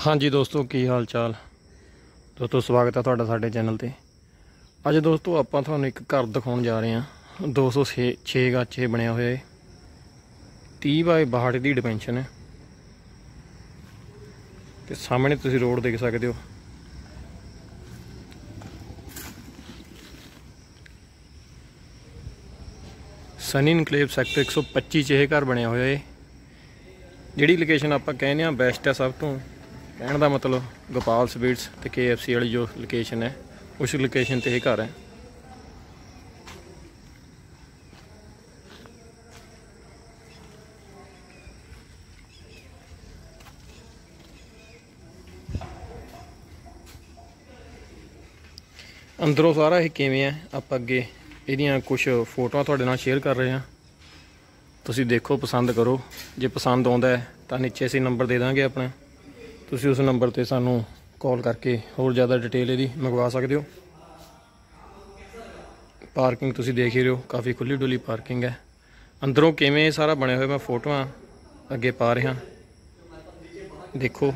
हाँ जी दोस्तों, की हाल चाल दोस्तों, स्वागत है तुहाडा साडे चैनल ते। अज दोस्तों आपां तुहानूं एक घर दिखाउण जा रहे हैं। 206 गज ये बनिया होया है, 30 बाय 62 की डिमेंशन है। तो सामने तुसीं रोड देख सकते हो। सनी एनक्लेव सैक्टर 125 ये घर बनिया होया है। जिहड़ी लोकेशन आपां कहने बेस्ट है, सब तो कहने का मतलब गोपाल स्वीट्स तो KFC वाली जो लोकेशन है, उस लोकेशन पर यह घर है। अंदरों सारा यह किवें है, आप अगे इहदियां कुछ फोटोआं तुहाडे नाल शेयर कर रहे हैं। तुसीं देखो, पसंद करो। जे पसंद आउंदा है तो नीचे असीं नंबर दे दांगे अपना, तुसीं उस नंबर ते सानूं कॉल करके होर ज़्यादा डिटेल इहदी मंगवा सकदे हो। पार्किंग तुसीं देख ही रहे हो, काफ़ी खुली डुली पार्किंग है। अंदरों किवें सारा बने हुए मैं फोटोआं अगे पा रहा, देखो।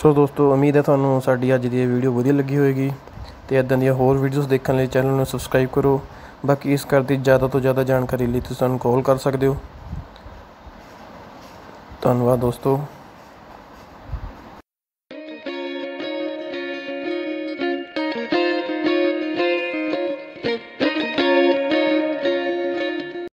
सो दोस्तों, उम्मीद है थानू साडी अज दी वीडियो वधिया लगी होएगी। तो इदां दी होर वीडियोज़ देखने लिए चैनल में सबसक्राइब करो। बाकी इस घर की ज़्यादा तो ज़्यादा जानकारी लिए तुसीं सानू कॉल कर सकते हो। धन्यवाद दोस्तों।